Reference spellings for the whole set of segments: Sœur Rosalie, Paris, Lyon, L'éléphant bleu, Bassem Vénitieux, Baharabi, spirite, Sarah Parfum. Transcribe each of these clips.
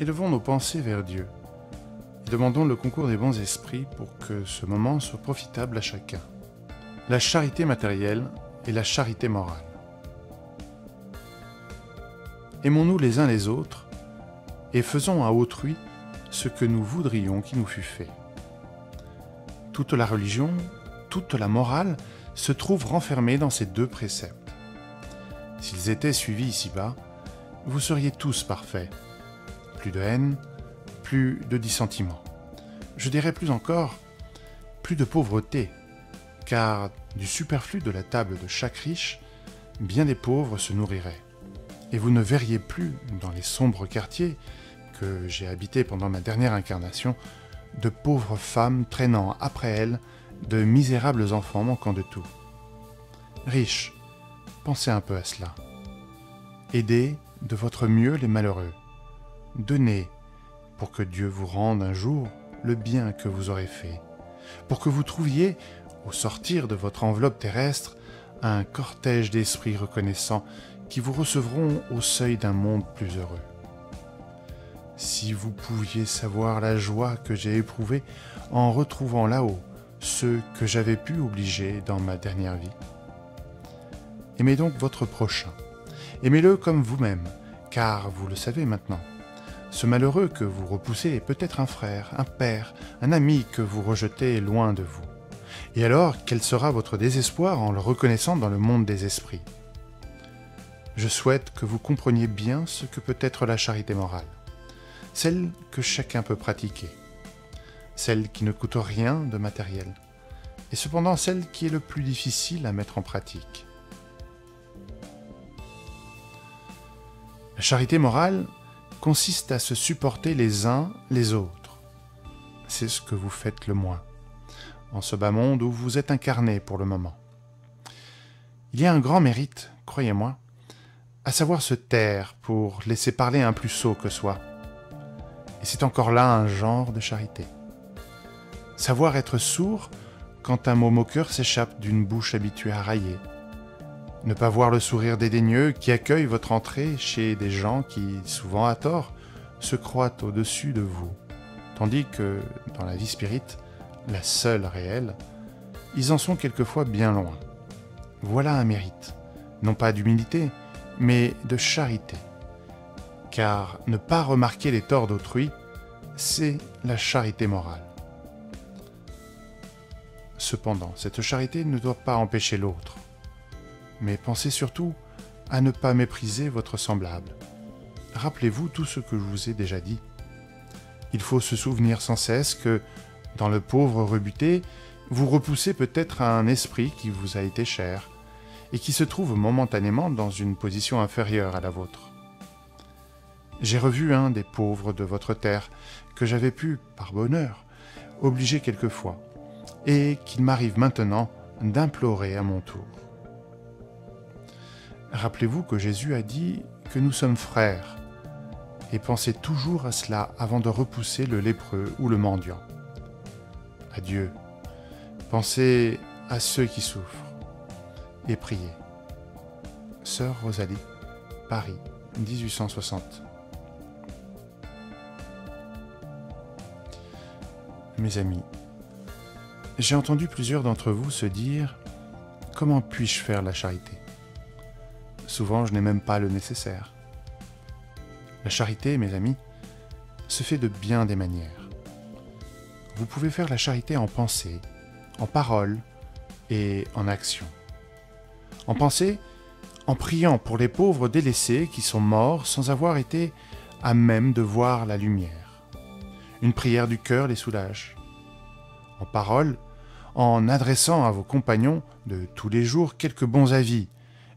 élevons nos pensées vers Dieu et demandons le concours des bons esprits pour que ce moment soit profitable à chacun. La charité matérielle et la charité morale. Aimons-nous les uns les autres et faisons à autrui ce que nous voudrions qu'il nous fût fait. Toute la religion, toute la morale se trouve renfermée dans ces deux préceptes. S'ils étaient suivis ici-bas, vous seriez tous parfaits. Plus de haine, plus de dissentiment. Je dirais plus encore, plus de pauvreté, car du superflu de la table de chaque riche, bien des pauvres se nourriraient. Et vous ne verriez plus, dans les sombres quartiers que j'ai habités pendant ma dernière incarnation, de pauvres femmes traînant après elles de misérables enfants manquant de tout. Riches, pensez un peu à cela. Aidez de votre mieux les malheureux. Donnez pour que Dieu vous rende un jour le bien que vous aurez fait, pour que vous trouviez, au sortir de votre enveloppe terrestre, un cortège d'esprits reconnaissants qui vous recevront au seuil d'un monde plus heureux. Si vous pouviez savoir la joie que j'ai éprouvée en retrouvant là-haut ceux que j'avais pu obliger dans ma dernière vie. Aimez donc votre prochain, aimez-le comme vous-même, car vous le savez maintenant. Ce malheureux que vous repoussez est peut-être un frère, un père, un ami que vous rejetez loin de vous. Et alors, quel sera votre désespoir en le reconnaissant dans le monde des esprits? Je souhaite que vous compreniez bien ce que peut être la charité morale, celle que chacun peut pratiquer, celle qui ne coûte rien de matériel, et cependant celle qui est le plus difficile à mettre en pratique. La charité morale consiste à se supporter les uns les autres. C'est ce que vous faites le moins, en ce bas monde où vous êtes incarné pour le moment. Il y a un grand mérite, croyez-moi, à savoir se taire pour laisser parler un plus sot que soi. Et c'est encore là un genre de charité. Savoir être sourd quand un mot moqueur s'échappe d'une bouche habituée à railler. Ne pas voir le sourire dédaigneux qui accueille votre entrée chez des gens qui, souvent à tort, se croient au-dessus de vous, tandis que, dans la vie spirite, la seule réelle, ils en sont quelquefois bien loin. Voilà un mérite, non pas d'humilité, mais de charité. Car ne pas remarquer les torts d'autrui, c'est la charité morale. Cependant, cette charité ne doit pas empêcher l'autre. Mais pensez surtout à ne pas mépriser votre semblable. Rappelez-vous tout ce que je vous ai déjà dit. Il faut se souvenir sans cesse que, dans le pauvre rebuté, vous repoussez peut-être un esprit qui vous a été cher et qui se trouve momentanément dans une position inférieure à la vôtre. J'ai revu un des pauvres de votre terre que j'avais pu, par bonheur, obliger quelquefois et qu'il m'arrive maintenant d'implorer à mon tour. Rappelez-vous que Jésus a dit que nous sommes frères et pensez toujours à cela avant de repousser le lépreux ou le mendiant. À Dieu, pensez à ceux qui souffrent et priez. Sœur Rosalie, Paris, 1860. Mes amis, j'ai entendu plusieurs d'entre vous se dire « Comment puis-je faire la charité ?» Souvent, je n'ai même pas le nécessaire. La charité, mes amis, se fait de bien des manières. Vous pouvez faire la charité en pensée, en parole et en action. En pensée, en priant pour les pauvres délaissés qui sont morts sans avoir été à même de voir la lumière. Une prière du cœur les soulage. En parole, en adressant à vos compagnons de tous les jours quelques bons avis,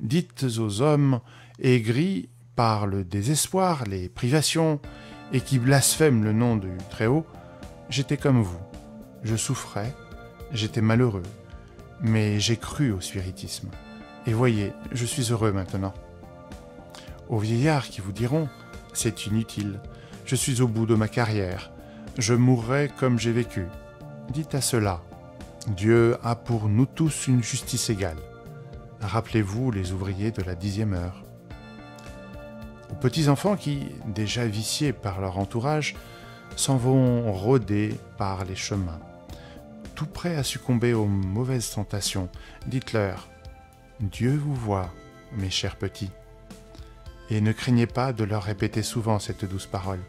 dites aux hommes aigris par le désespoir, les privations et qui blasphèment le nom du Très-Haut, j'étais comme vous, je souffrais, j'étais malheureux, mais j'ai cru au spiritisme. Et voyez, je suis heureux maintenant. Aux vieillards qui vous diront, c'est inutile, je suis au bout de ma carrière, je mourrai comme j'ai vécu. Dites à cela, Dieu a pour nous tous une justice égale. Rappelez-vous les ouvriers de la 10e heure. aux petits-enfants qui, déjà viciés par leur entourage, s'en vont rôder par les chemins, tout prêts à succomber aux mauvaises tentations. Dites-leur « Dieu vous voit, mes chers petits ». Et ne craignez pas de leur répéter souvent cette douce parole.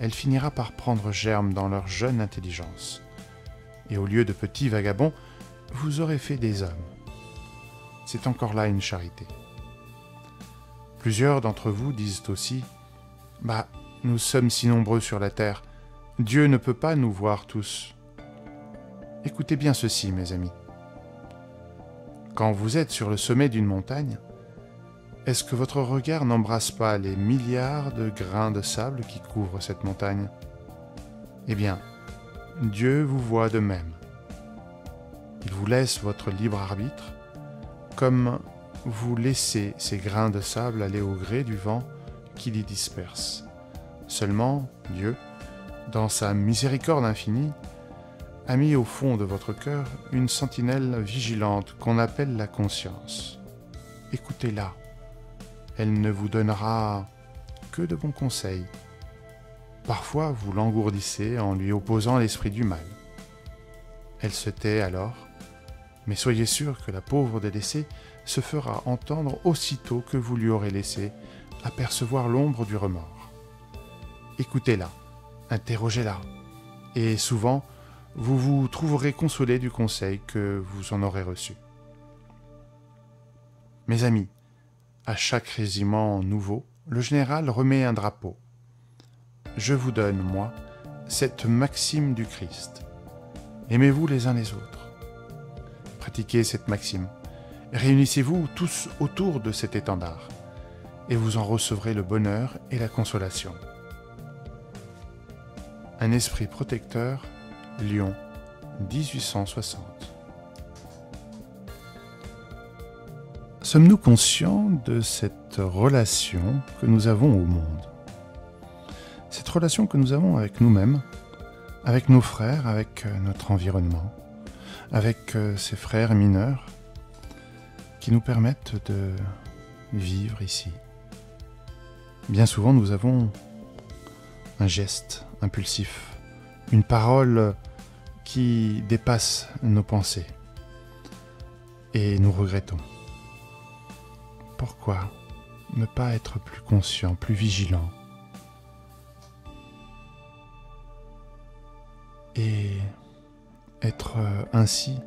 Elle finira par prendre germe dans leur jeune intelligence. Et au lieu de petits vagabonds, vous aurez fait des hommes. C'est encore là une charité. Plusieurs d'entre vous disent aussi « Bah, nous sommes si nombreux sur la terre, Dieu ne peut pas nous voir tous. » Écoutez bien ceci, mes amis. Quand vous êtes sur le sommet d'une montagne, est-ce que votre regard n'embrasse pas les milliards de grains de sable qui couvrent cette montagne? Eh bien, Dieu vous voit de même. Il vous laisse votre libre arbitre, comme vous laissez ces grains de sable aller au gré du vent qui les disperse. Seulement, Dieu, dans sa miséricorde infinie, a mis au fond de votre cœur une sentinelle vigilante qu'on appelle la conscience. Écoutez-la, elle ne vous donnera que de bons conseils. Parfois, vous l'engourdissez en lui opposant l'esprit du mal. Elle se tait alors, mais soyez sûr que la pauvre délaissée se fera entendre aussitôt que vous lui aurez laissé apercevoir l'ombre du remords. Écoutez-la, interrogez-la, et souvent, vous vous trouverez consolé du conseil que vous en aurez reçu. Mes amis, à chaque régiment nouveau, le général remet un drapeau. Je vous donne, moi, cette maxime du Christ. Aimez-vous les uns les autres. Pratiquez cette maxime. Réunissez-vous tous autour de cet étendard, et vous en recevrez le bonheur et la consolation. Un esprit protecteur, Lyon, 1860. Sommes-nous conscients de cette relation que nous avons au monde? Cette relation que nous avons avec nous-mêmes, avec nos frères, avec notre environnement, avec ces frères mineurs qui nous permettent de vivre ici. Bien souvent, nous avons un geste impulsif, une parole qui dépasse nos pensées. Et nous regrettons. Pourquoi ne pas être plus conscient, plus vigilant? Et être ainsi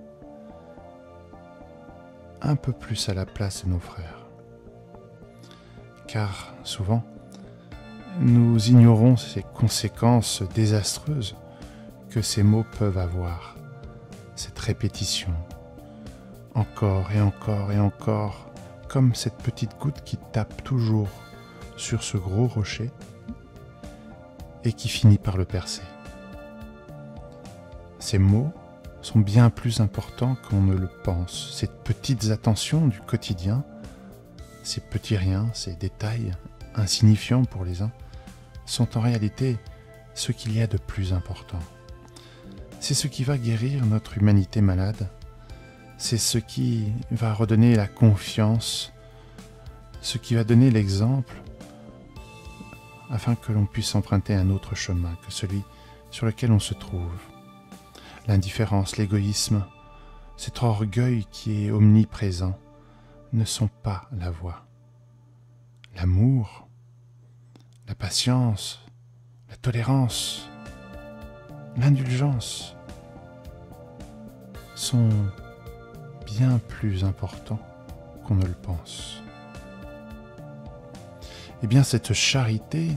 un peu plus à la place de nos frères. Car souvent, nous ignorons ces conséquences désastreuses que ces mots peuvent avoir, cette répétition, encore et encore et encore, comme cette petite goutte qui tape toujours sur ce gros rocher et qui finit par le percer. Ces mots sont bien plus importants qu'on ne le pense. Ces petites attentions du quotidien, ces petits riens, ces détails insignifiants pour les uns, sont en réalité ce qu'il y a de plus important. C'est ce qui va guérir notre humanité malade, c'est ce qui va redonner la confiance, ce qui va donner l'exemple, afin que l'on puisse emprunter un autre chemin que celui sur lequel on se trouve. L'indifférence, l'égoïsme, cet orgueil qui est omniprésent ne sont pas la voie. L'amour, la patience, la tolérance, l'indulgence sont bien plus importants qu'on ne le pense. Eh bien, cette charité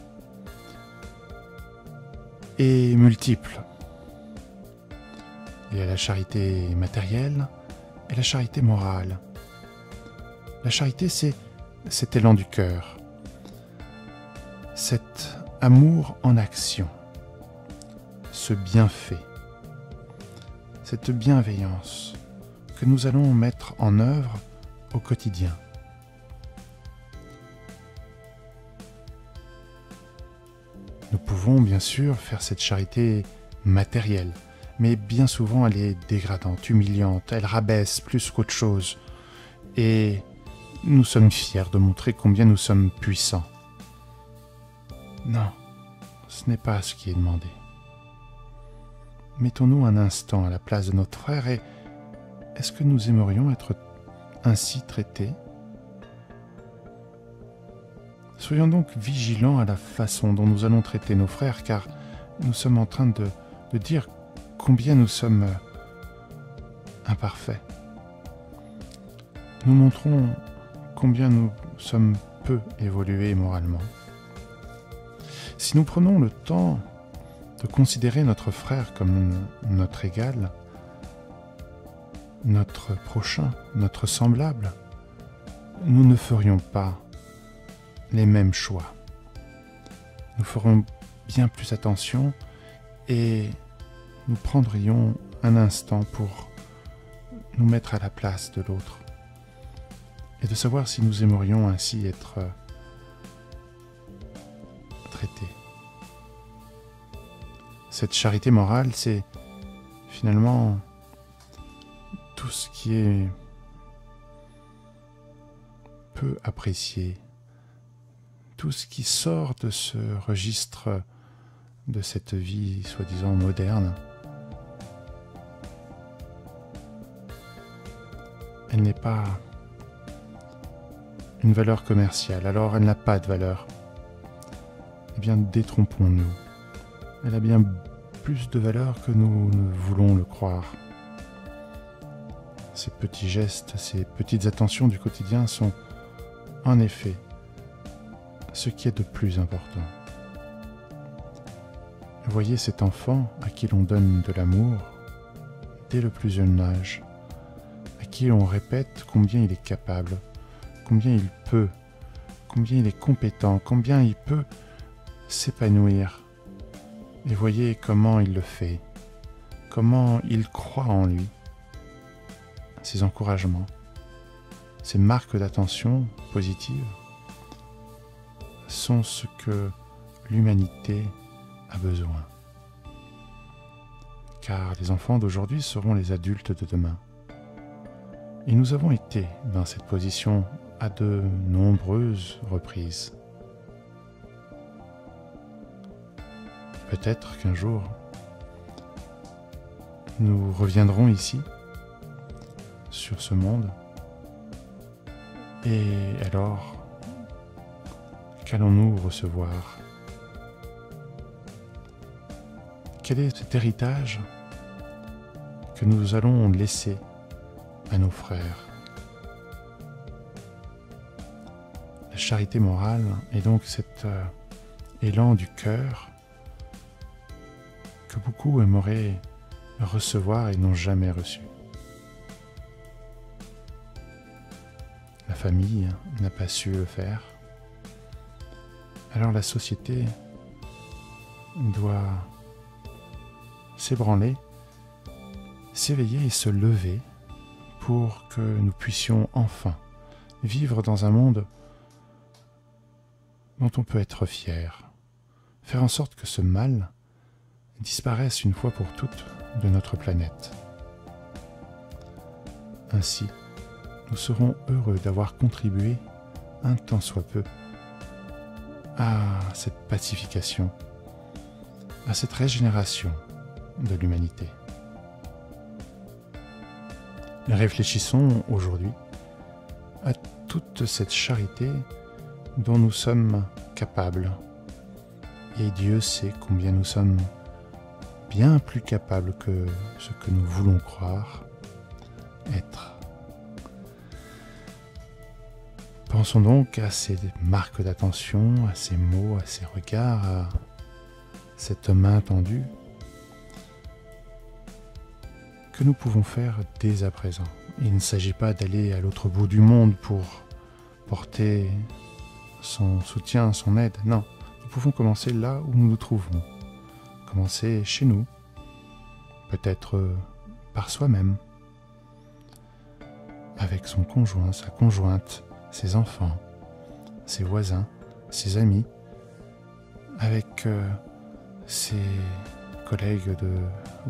est multiple. Il y a la charité matérielle et la charité morale. La charité, c'est cet élan du cœur, cet amour en action, ce bienfait, cette bienveillance que nous allons mettre en œuvre au quotidien. Nous pouvons bien sûr faire cette charité matérielle, mais bien souvent elle est dégradante, humiliante, elle rabaisse plus qu'autre chose, et nous sommes fiers de montrer combien nous sommes puissants, Non, ce n'est pas ce qui est demandé. Mettons-nous un instant à la place de notre frère et est-ce que nous aimerions être ainsi traités? Soyons donc vigilants à la façon dont nous allons traiter nos frères, car nous sommes en train de dire combien nous sommes imparfaits. Nous montrons combien nous sommes peu évolués moralement. Si nous prenons le temps de considérer notre frère comme notre égal, notre prochain, notre semblable, nous ne ferions pas les mêmes choix. Nous ferons bien plus attention et nous prendrions un instant pour nous mettre à la place de l'autre et de savoir si nous aimerions ainsi être traités. Cette charité morale, c'est finalement tout ce qui est peu apprécié, tout ce qui sort de ce registre de cette vie soi-disant moderne. Elle n'est pas une valeur commerciale, alors elle n'a pas de valeur. Eh bien, détrompons-nous. Elle a bien plus de valeur que nous ne voulons le croire. Ces petits gestes, ces petites attentions du quotidien sont, en effet, ce qui est de plus important. Voyez cet enfant à qui l'on donne de l'amour dès le plus jeune âge, à qui l'on répète combien il est capable, combien il peut, combien il est compétent, combien il peut s'épanouir. Et voyez comment il le fait, comment il croit en lui. Ses encouragements, ses marques d'attention positives sont ce que l'humanité a besoin. Car les enfants d'aujourd'hui seront les adultes de demain. Et nous avons été dans cette position à de nombreuses reprises. Peut-être qu'un jour, nous reviendrons ici, sur ce monde, et alors, qu'allons-nous recevoir? Quel est cet héritage que nous allons laisser à nos frères? La charité morale est donc cet élan du cœur que beaucoup aimeraient recevoir et n'ont jamais reçu. La famille n'a pas su le faire. Alors la société doit s'ébranler, s'éveiller et se lever pour que nous puissions enfin vivre dans un monde dont on peut être fier, faire en sorte que ce mal disparaisse une fois pour toutes de notre planète. Ainsi, nous serons heureux d'avoir contribué un tant soit peu à cette pacification, à cette régénération de l'humanité. Réfléchissons aujourd'hui à toute cette charité dont nous sommes capables. Et Dieu sait combien nous sommes bien plus capables que ce que nous voulons croire être. Pensons donc à ces marques d'attention, à ces mots, à ces regards, à cette main tendue que nous pouvons faire dès à présent. Il ne s'agit pas d'aller à l'autre bout du monde pour porter son soutien, son aide. Non, nous pouvons commencer là où nous nous trouvons. Commencer chez nous, peut-être par soi-même, avec son conjoint, sa conjointe, ses enfants, ses voisins, ses amis, avec ses collègues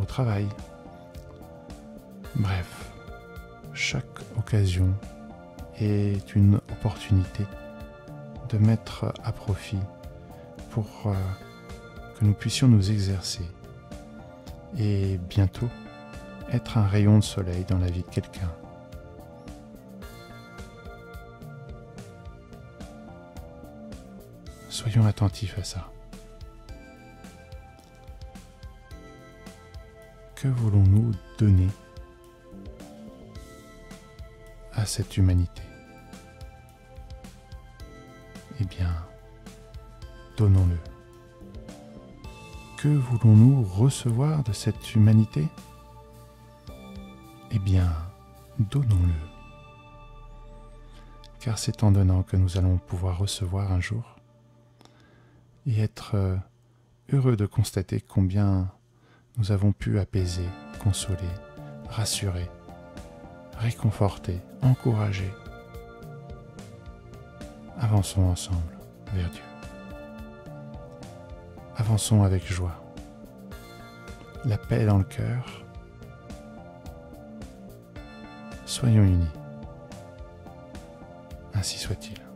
au travail. Bref, chaque occasion est une opportunité de mettre à profit pour que nous puissions nous exercer et bientôt être un rayon de soleil dans la vie de quelqu'un. Soyons attentifs à ça. Que voulons-nous donner à cette humanité? Eh bien, donnons-le. Que voulons-nous recevoir de cette humanité? Eh bien, donnons-le. Car c'est en donnant que nous allons pouvoir recevoir un jour et être heureux de constater combien nous avons pu apaiser, consoler, rassurer, réconforter, encourager. Avançons ensemble vers Dieu. Avançons avec joie, la paix dans le cœur. Soyons unis. Ainsi soit-il.